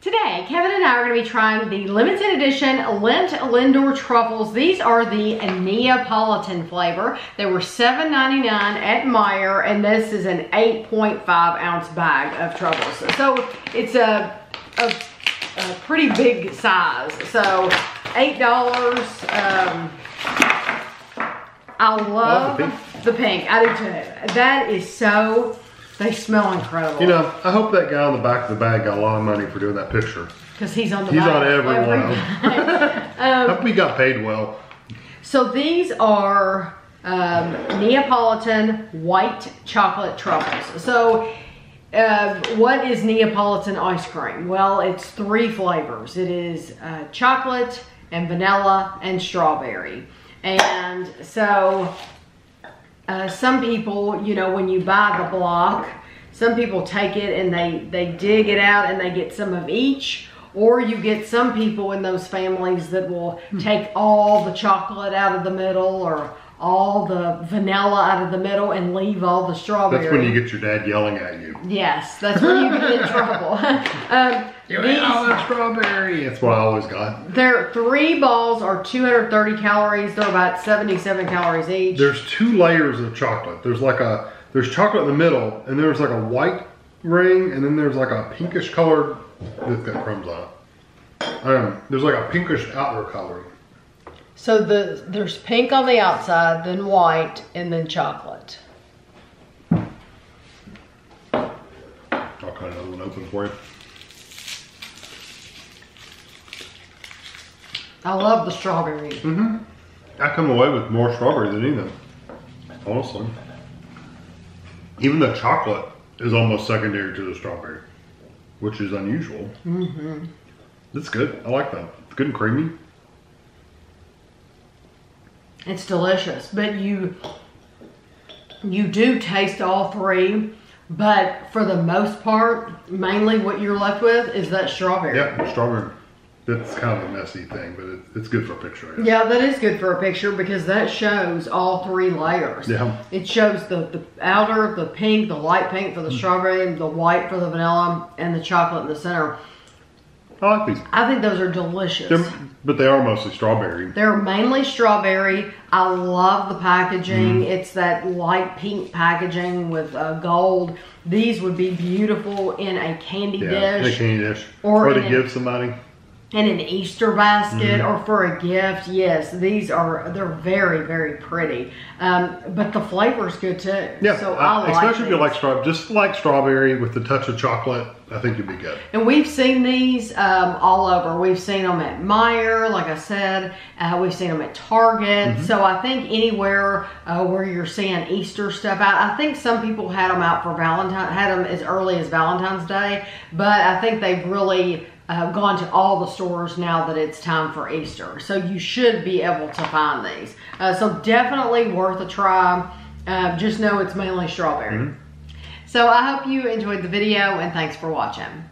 Today, Kevin and I are going to be trying the limited edition Lindt Lindor Truffles. These are the Neapolitan flavor. They were $7.99 at Meijer, and this is an 8.5 ounce bag of truffles. So it's a pretty big size. So $8. I love the pink. I do too. That is so... They smell incredible. You know, I hope that guy on the back of the bag got a lot of money for doing that picture. Because he's on the back. He's on every one of them. I hope he got paid well. So these are Neapolitan white chocolate truffles. So what is Neapolitan ice cream? Well, it's three flavors. It is chocolate and vanilla and strawberry. And so... some people, you know, when you buy the block, some people take it and they dig it out and they get some of each, or you get some people in those families that will take all the chocolate out of the middle or all the vanilla out of the middle and leave all the strawberry. That's when you get your dad yelling at you. Yes, that's when you get in trouble. You ate all that strawberry. That's what I always got. Their three balls are 230 calories. They're about 77 calories each. There's two layers of chocolate. There's like a, there's chocolate in the middle, and there's like a white ring, and then there's like a pinkish colored, that's got crumbs on it. There's like a pinkish outer coloring. So there's pink on the outside, then white, and then chocolate. I'll cut another one open for you. I love the strawberry. Mm-hmm. I come away with more strawberry than either, honestly. Even the chocolate is almost secondary to the strawberry, which is unusual. Mm-hmm. It's good. I like that. It's good and creamy. It's delicious, but you do taste all three, but for the most part, mainly what you're left with is that strawberry. Yeah, strawberry. That's kind of a messy thing, but it's good for a picture. Yeah, that is good for a picture because that shows all three layers. Yeah. It shows the outer, the pink, the light pink for the strawberry, and the white for the vanilla, and the chocolate in the center. I like these. I think those are delicious. But they are mostly strawberry. They're mainly strawberry. I love the packaging. It's that light pink packaging with gold. These would be beautiful in a candy dish. In a candy dish. Or to give somebody. In an Easter basket or for a gift. Yes, these are, they're very, very pretty. But the flavor's good too. Yeah, so I like especially if you like strawberry, just like strawberry with the touch of chocolate, I think you'd be good. And we've seen these all over. We've seen them at Meijer, like I said. We've seen them at Target. So I think anywhere where you're seeing Easter stuff out, I think some people had them out for Valentine's, had them as early as Valentine's Day, but I think they've really gone to all the stores now that it's time for Easter. So you should be able to find these. So definitely worth a try. Just know it's mainly strawberry. So I hope you enjoyed the video and thanks for watching.